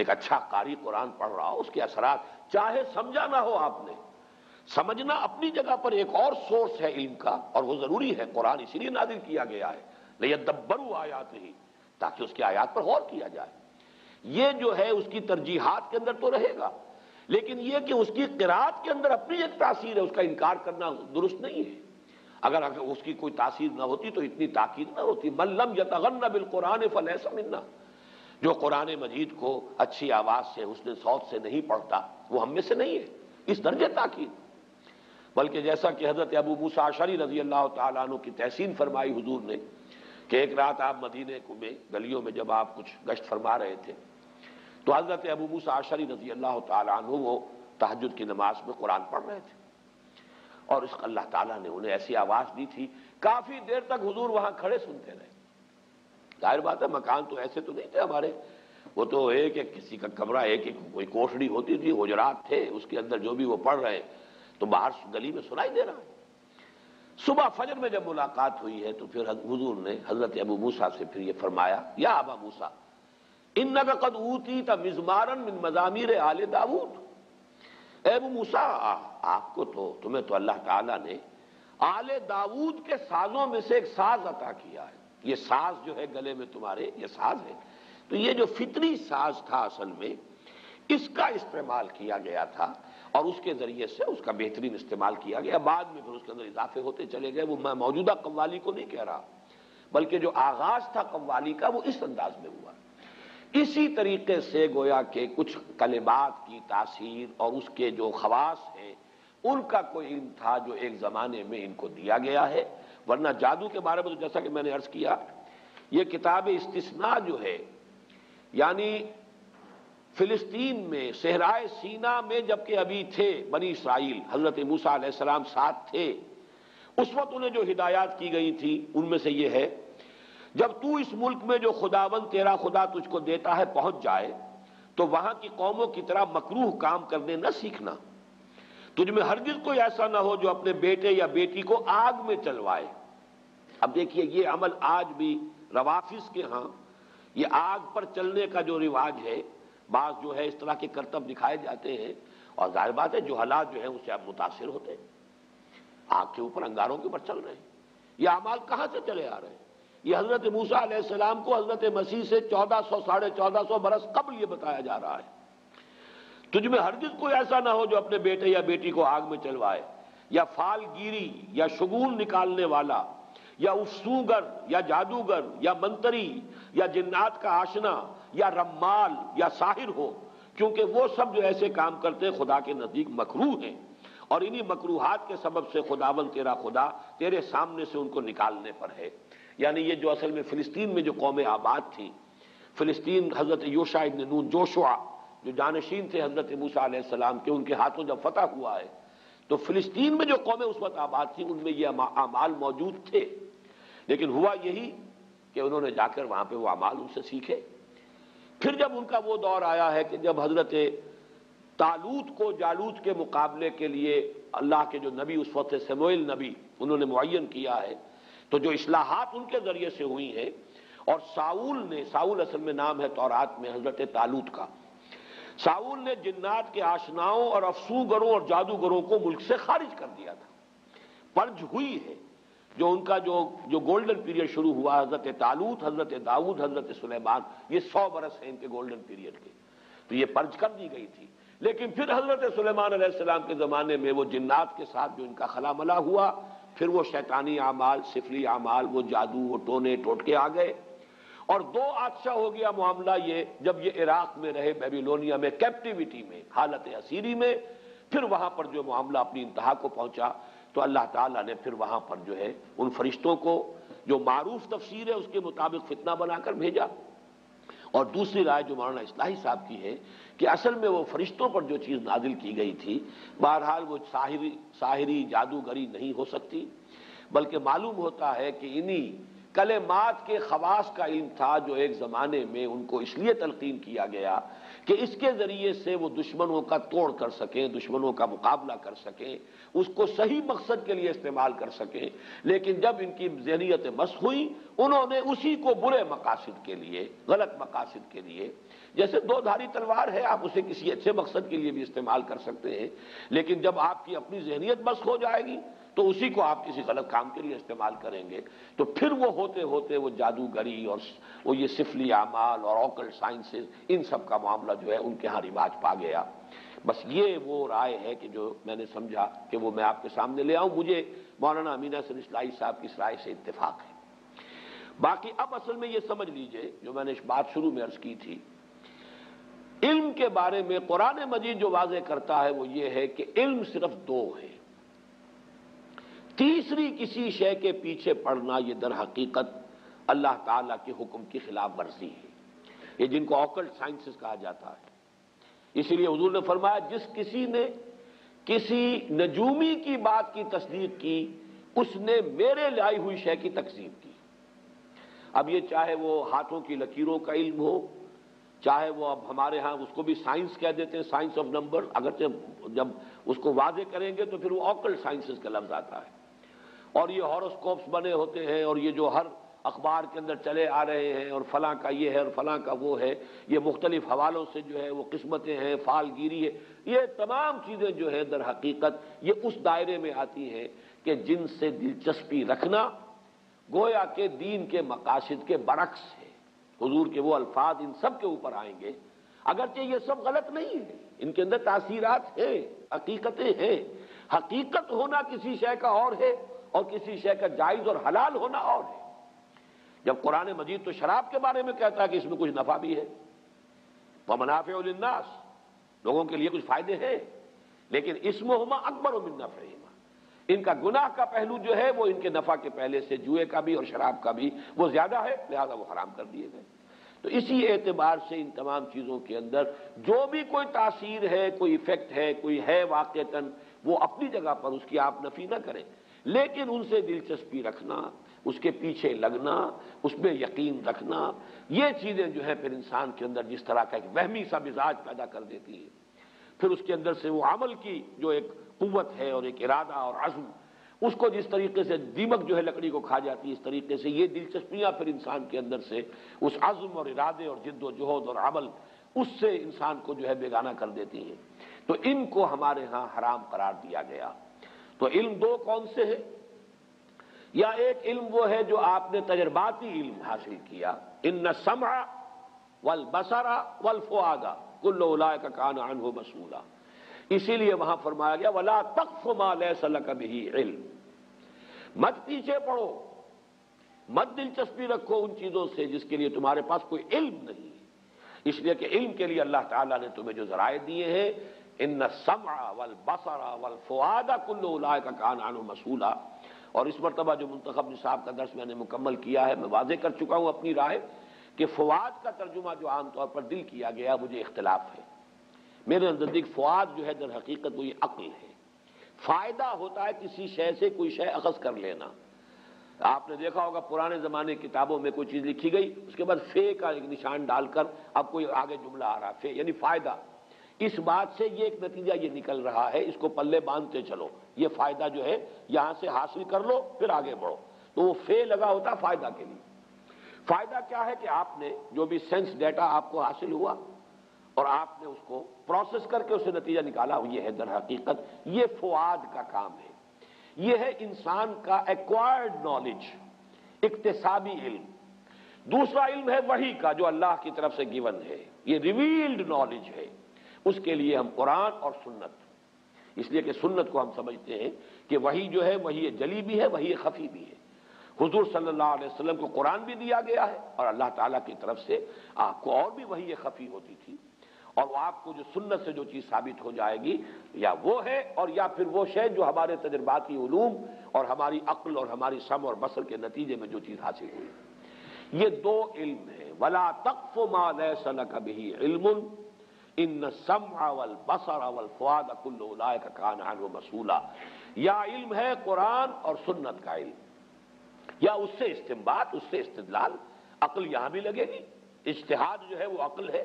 एक अच्छा कारी कुरान पढ़ रहा हो, उसके असरात चाहे समझा ना हो आपने, समझना अपनी जगह पर एक और सोर्स है इल्म का, और वो जरूरी है। कुरान इसीलिए नाजिल किया गया है लियदब्बरू आयातिही, ताकि उसके आयात पर गौर किया जाए। ये जो है उसकी तरजीहात के अंदर तो रहेगा, लेकिन यह कि उसकी क़िराअत के अंदर अपनी एक तासीर है, उसका इनकार करना दुरुस्त नहीं है। अगर अगर उसकी कोई तासीर ना होती तो इतनी ताकीद ना होती। मन लम यतगन्न बिल कुरान फलैसा मिन्ना, जो कुरान मजीद को अच्छी आवाज़ से उसने सौत से नहीं पढ़ता वो हम में से नहीं है, इस दर्जे ताकीद। बल्कि जैसा कि हज़रत अबू मूसा अशअरी रज़ी अल्लाह तआला अन्हु की तहसीन फरमाई हुजूर ने कि एक रात आप मदीने में गलियों में जब आप कुछ गश्त फरमा रहे थे तो हज़रत अबू मूसा अशअरी रज़ी अल्लाह तआला अन्हु वो तहज्जुद की नमाज में कुरान पढ़ रहे थे, और इस अल्लाह ताला ने उन्हें ऐसी आवाज़ दी थी, काफ़ी देर तक हुजूर वहाँ खड़े सुनते रहे। जाहिर बात है मकान तो ऐसे तो नहीं थे हमारे, वो तो एक एक किसी का कमरा, एक एक कोई कोठड़ी होती थी, गुजरात थे, उसके अंदर जो भी वो पढ़ रहे तो बाहर गली में सुनाई दे रहा है। सुबह फजर में जब मुलाकात हुई है तो फिर हुजूर ने हजरत अबू मूसा से फिर ये फरमाया, या अबा मूसा इन्नका कद ऊतीत मिज़मारन मिन मज़ामीर आले दाऊद, अबू मूसा आपको तो तुम्हें तो अल्लाह ताला ने आले दाऊद के साजों में से एक साज अता किया है। ये साज जो है गले में तुम्हारे, ये साज है तो ये जो फितरी साज था असल में इसका इस्तेमाल किया गया था और उसके जरिए से उसका बेहतरीन इस्तेमाल किया गया। बाद में फिर उसके अंदर इजाफे होते चले गए। वो मैं मौजूदा कव्वाली को नहीं कह रहा, बल्कि जो आगाज था कव्वाली का वो इस अंदाज में हुआ। इसी तरीके से गोया के कुछ कलिमात की तासीर और उसके जो खवास हैं उनका कोई इल्म था जो एक ज़माने में इनको दिया गया है। वरना जादू के बारे में तो जैसा कि मैंने अर्ज किया, ये किताब इस्तिस्ना जो है, यानी फिलिस्तीन में सहराए सीना में जबकि अभी थे बनी इसराइल, हजरत मूसा अलैहिस्सलाम साथ थे, उस वक्त उन्हें जो हिदायत की गई थी उनमें से ये है, जब तू इस मुल्क में जो खुदावन तेरा खुदा तुझको देता है पहुंच जाए तो वहां की कौमों की तरह मकरूह काम करने न सीखना। तुझ में हरगिज कोई ऐसा ना हो जो अपने बेटे या बेटी को आग में चलवाए। अब देखिए ये अमल आज भी रवाफिस के यहाँ ये आग पर चलने का जो रिवाज है, बास जो है इस तरह के करतब दिखाए जाते हैं और जाहिर बात है जो हालात जो है उससे आप मुतासिर होते हैं। आग के ऊपर अंगारों के ऊपर चल रहे हैं, ये अमाल कहाँ से चले आ रहे हैं। ये हजरत मूसा अलैहिस्सलाम को हजरत मसीह से चौदह सौ साढ़े चौदह सौ बरस कबल ये बताया जा रहा है, तुझ में हरगिज कोई ऐसा ना हो जो अपने बेटे या बेटी को आग में चलवाए, या फालगिरी या शगुन निकालने वाला या उफसूगर या जादूगर या मंतरी या जिन्नात का आशना या रम्माल या साहिर हो, क्योंकि वो सब जो ऐसे काम करते हैं खुदा के नजदीक मकरूह हैं और इन्हीं मकरूहात के सबब से खुदावन तेरा खुदा तेरे सामने से उनको निकालने पर है। यानी ये जो असल में फिलिस्तीन में जो कौमें आबाद थी, फिलिस्तीन हजरत योशा इब्न नून जोशुआ जो जानशीन थे हजरत मूसा अलैहिस्सलाम के, उनके हाथों जब फतह हुआ है तो फिलिस्तीन में जो कौमें उस वक्त आबाद थी उनमें ये अमाल मौजूद थे, लेकिन हुआ यही कि उन्होंने जाकर वहाँ पे वो अमाल उनसे सीखे। फिर जब उनका वो दौर आया है कि जब हजरत तालूत को जालूत के मुकाबले के लिए अल्लाह के जो नबी उस वक्त समूएल नबी उन्होंने मुअय्यन किया है, तो जो इस्लाहात उनके ज़रिए से हुई हैं, और साउल ने, साउल असल में नाम है तौरात में हजरत तालूत का, साउल ने जिन्नात के आशनाओं और अफसूगरों और जादूगरों को मुल्क से खारिज कर दिया था। पर्ज हुई है जो उनका जो जो गोल्डन पीरियड शुरू हुआ, हजरत तालूत, हजरत दाऊद, हजरत सुलेमान, ये सौ बरस हैं इनके गोल्डन पीरियड के, तो ये पर्ज कर दी गई थी। लेकिन फिर हजरत सुलेमान अलैहिस्सलाम के ज़माने में वो जिन्नात के साथ जो इनका खला मला हुआ, फिर वो शैतानी आमाल, सिफली आमाल, वो जादू, वो टोने टोटके आ गए। और दो आदशा हो गया मामला ये, जब ये इराक में रहे, बेबीलोनिया में, कैप्टिविटी में, हालत असीरी में, फिर वहां पर जो मामला अपनी इंतहा को पहुंचा तो अल्लाह ताला ने फिर वहां पर जो है उन फरिश्तों को, जो मारूफ तफसीर है उसके मुताबिक फितना बनाकर भेजा, और दूसरी राय जो मौलाना इस्लाही साहब की है कि असल में वो फरिश्तों पर जो चीज़ नाजिल की गई थी बहरहाल वो साहिरी साहिरी जादूगरी नहीं हो सकती, बल्कि मालूम होता है कि इन्हीं कलेमात के खवास का इल्म था जो एक ज़माने में उनको इसलिए तलकीन किया गया कि इसके ज़रिए से वो दुश्मनों का तोड़ कर सकें, दुश्मनों का मुकाबला कर सकें, उसको सही मकसद के लिए इस्तेमाल कर सकें। लेकिन जब इनकी जहनीत मस्ख़ हुई उन्होंने उसी को बुरे मकासद के लिए, गलत मकासद के लिए, जैसे दो धारी तलवार है आप उसे किसी अच्छे मकसद के लिए भी इस्तेमाल कर सकते हैं, लेकिन जब आपकी अपनी जहनीत मस्ख़ हो जाएगी तो उसी को आप किसी गलत काम के लिए इस्तेमाल करेंगे, तो फिर वो होते होते वो जादूगरी और वो ये सिफली आमाल और ऑकल साइंसेस इन सब का मामला जो है उनके यहाँ रिवाज पा गया। बस ये वो राय है कि जो मैंने समझा कि वो मैं आपके सामने ले आऊँ। मुझे मौलाना अमीन हसन इस्लाही साहब की इस राय से इत्तेफाक है। बाकी अब असल में ये समझ लीजिए जो मैंने इस बात शुरू में अर्ज की थी, इल्म के बारे में कुरान मजीद जो वाज़े करता है वो ये है कि इल्म सिर्फ दो है, तीसरी किसी शय के पीछे पड़ना ये दर हकीकत अल्लाह ताला के हुक्म की खिलाफ वर्जी है, ये जिनको ऑकल्ट साइंसेस कहा जाता है। इसीलिए हुजूर ने फरमाया जिस किसी ने किसी नजूमी की बात की तस्दीक की उसने मेरे लाई हुई शय की तकसीब की। अब ये चाहे वो हाथों की लकीरों का इल्म हो, चाहे वो अब हमारे यहाँ उसको भी साइंस कह देते हैं, साइंस ऑफ नंबर, अगरचे जब उसको वाजे करेंगे तो फिर वो ऑकल्ट साइंसेस का लफ्ज आता है। और ये हॉरोस्कोप्स बने होते हैं और ये जो हर अखबार के अंदर चले आ रहे हैं और फलां का ये है और फलां का वो है, ये मुख्तलिफ हवालों से जो है वो किस्मतें हैं, फालगिरी है, ये तमाम चीज़ें जो है दर हकीकत ये उस दायरे में आती हैं कि जिनसे दिलचस्पी रखना गोया के दीन के मकासद के बरक्स है। हुजूर के वो अल्फाज इन सब के ऊपर आएंगे, अगरचे ये सब गलत नहीं है, इनके अंदर तासीरात है, हकीकतें हैं। हकीकत होना किसी शय का और है और किसी शय का जायज़ और हलाल होना और है। जब कुरान मजीद तो शराब के बारे में कहता है कि इसमें कुछ नफा भी है, वमनाफिउ लिन्नास, लोगों के लिए कुछ फायदे हैं, लेकिन इस्मुहुमा अकबरु मिन नफइहिमा, इनका गुनाह का पहलू जो है वो इनके नफा के पहले से, जुए का भी और शराब का भी, वो ज्यादा है, लिहाजा वो हराम कर दिए गए। तो इसी एतबार से इन तमाम चीज़ों के अंदर जो भी कोई तासीर है, कोई इफेक्ट है, कोई है वाक़तन, वो अपनी जगह पर उसकी आप नफी ना करें, लेकिन उनसे दिलचस्पी रखना, उसके पीछे लगना, उसमें यकीन रखना, ये चीज़ें जो है फिर इंसान के अंदर जिस तरह का एक वहमी सा मिजाज पैदा कर देती है, फिर उसके अंदर से वो अमल की जो एक कुव्वत है और एक इरादा और अज़्म, उसको जिस तरीके से दीमक जो है लकड़ी को खा जाती है, इस तरीके से ये दिलचस्पियाँ फिर इंसान के अंदर से उस अज़्म और इरादे और जिद्दोजहद और अमल उससे इंसान को जो है बेगाना कर देती हैं। तो इनको हमारे यहाँ हराम करार दिया गया। तो इल्म दो कौन से है, या एक इल्म वो है जो आपने तजर्बाती इल्म हासिल किया, इन्न सम्अ वल बसरा वल फुआदा कुल्लु उलाइका कान अन्हु मसूला, इसीलिए वहां फरमाया गया वला तक़्फ़ु मा लैसा लका बिही इल्म, मत पीछे पड़ो, मत दिलचस्पी रखो उन चीजों से जिसके लिए तुम्हारे पास कोई इल्म नहीं है। इसलिए कि इल्म के लिए अल्लाह ताला ने तुम्हें जो जराए दिए हैं, इन्ना सम्अ वल बसरा वल फुआदा कुल्लु उलाइका कान अन्हु मसूला। और इस मरतबा जो मुंतखब निसाब का दर्स मैंने मुकम्मल किया है, मैं वाजे कर चुका हूँ अपनी राय कि फवाद का तर्जुमा जो आमतौर पर दिल किया गया, मुझे इख्तलाफ है। मेरे नज़दीक फवाद जो है दर हकीकत वो ये अक्ल है, फ़ायदा होता है किसी शय से, कोई शय अखज़ कर लेना। आपने देखा होगा पुराने ज़माने किताबों में कोई चीज़ लिखी गई, उसके बाद फ़े का एक निशान डालकर अब कोई आगे जुमला आ रहा है, फ़े यानी फ़ायदा। इस बात से ये एक नतीजा ये निकल रहा है, इसको पल्ले बांधते चलो, ये फ़ायदा जो है यहाँ से हासिल कर लो फिर आगे बढ़ो। तो वो फ़े लगा होता है फ़ायदा के लिए। फ़ायदा क्या है कि आपने जो भी सेंस डेटा आपको हासिल हुआ और आपने उसको प्रोसेस करके उससे नतीजा निकाला, ये है दर हकीकत, ये फवाद का काम है। ये है इंसान का एक्वायर्ड नॉलेज, इक्तिसाबी इल्म। दूसरा इल्म है वही का जो अल्लाह की तरफ से गिवन है, ये रिवील्ड नॉलेज है। उसके लिए हम कुरान और सुन्नत, इसलिए कि सुन्नत को हम समझते हैं कि वही जो है वही जली भी है, वही खफी भी है। हुजूर सल्लल्लाहु अलैहि वसल्लम को कुरान भी दिया गया है और अल्लाह ताला की तरफ से आपको और भी वही खफी होती थी, और वो आपको जो सुन्नत से जो चीज़ साबित हो जाएगी या वो है और या फिर वो शय जो हमारे तजर्बाती उलूम और हमारी अक्ल और हमारी सम और बसर के नतीजे में जो चीज़ हासिल हुई। ये दो इल्म है। वला तक़्फ़ मा लैस लक बिही इल्मुन इन्न सम्अ वल बसर वल फ़ुआद कुल्लु उलाइका कान अन्हु मसूला। या इल्म है कुरान और सुन्नत का इल्म, या उससे इस्तिंबात, उससे इस्तिदलाल, अक्ल यहां भी लगेगी। इज्तिहाद जो है वो अक्ल है।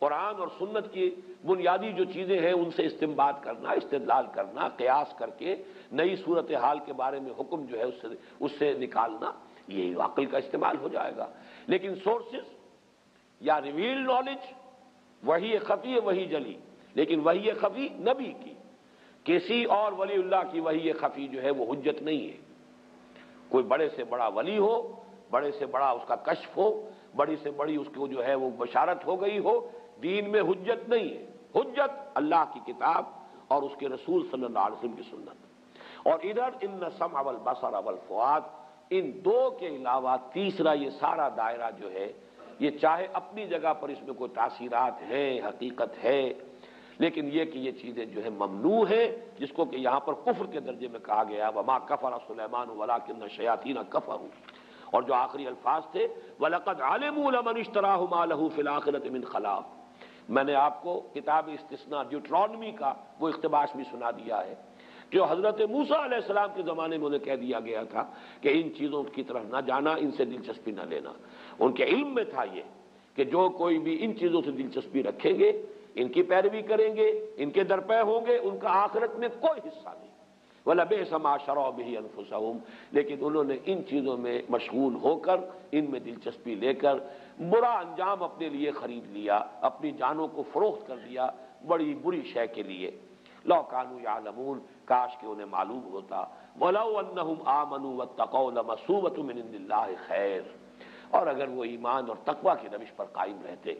कुरान और सुन्नत की बुनियादी जो चीज़ें हैं उनसे इस्तिंबात करना, इस्तिदलाल करना, क़ियास करके नई सूरत हाल के बारे में हुक्म जो है उससे उससे निकालना, यही अक्ल का इस्तेमाल हो जाएगा। लेकिन सोर्सेज या रिवील्ड नॉलेज, वही खफी वही जली, लेकिन वही खफी नबी की, किसी और वलीउल्लाह की वही खफी जो है वो हुज्जत नहीं है। कोई बड़े से बड़ा वली हो, बड़े से बड़ा उसका कश्फ हो, बड़ी से बड़ी उसको जो है वो बशारत हो गई हो, दीन में हुज्जत नहीं है। हुज्जत अल्लाह की किताब और उसके रसूल सल्लल्लाहु अलैहि वसल्लम की सुन्नत। और इधर इन्न सम्अ वल बसर वल फ़ुआद, इन दो के अलावा तीसरा ये सारा दायरा जो है ये चाहे अपनी जगह पर इसमें कोई तासीरात है, हकीकत है, लेकिन ये कि ये चीज़ें जो है ममनू है, जिसको कि यहाँ पर कुफ्र के दर्जे में कहा गया वमा कफर सुलेमान वलाकिन्न शयातीन कफरू। और जो आखिरी अल्फाज थे वलक़द अलिमू लमन इश्तराहु मा लहू फिल आखिरति मिन खलाक़, मैंने आपको किताब इस्तिस्ना ड्यूट्रॉनमी का वो इख्तिबास भी सुना दिया है जो हज़रत मूसा अलैहिस्सलाम के ज़माने में उन्हें कह दिया गया था कि इन चीज़ों की तरफ ना जाना, इनसे दिलचस्पी ना लेना। उनके इल्म में था ये कि जो कोई भी इन चीज़ों से दिलचस्पी रखेंगे, इनकी पैरवी करेंगे, इनके दरपे होंगे, उनका आखिरत में कोई हिस्सा नहीं। वलबेस मा शरौ बिही अनफुसहुम, लेकिन उन्होंने इन चीज़ों में मशगूल होकर, इनमें दिलचस्पी लेकर बुरा अंजाम अपने लिए खरीद लिया, अपनी जानों को फरोख्त कर दिया बड़ी बुरी शय के लिए। लौ कानू यालमून, काश के उन्हें मालूम होता। वलौ अन्नहुम आमनू वत्तकौ लमसूबतु मिन इंदिल्लाहि खैर, और अगर वो ईमान और तकवा की रविश पर कायम रहते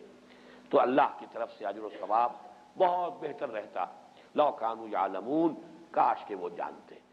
तो अल्लाह की तरफ से अजर व सवाब बहुत बेहतर रहता। लौ कानू यालमून, काश के वो जानते।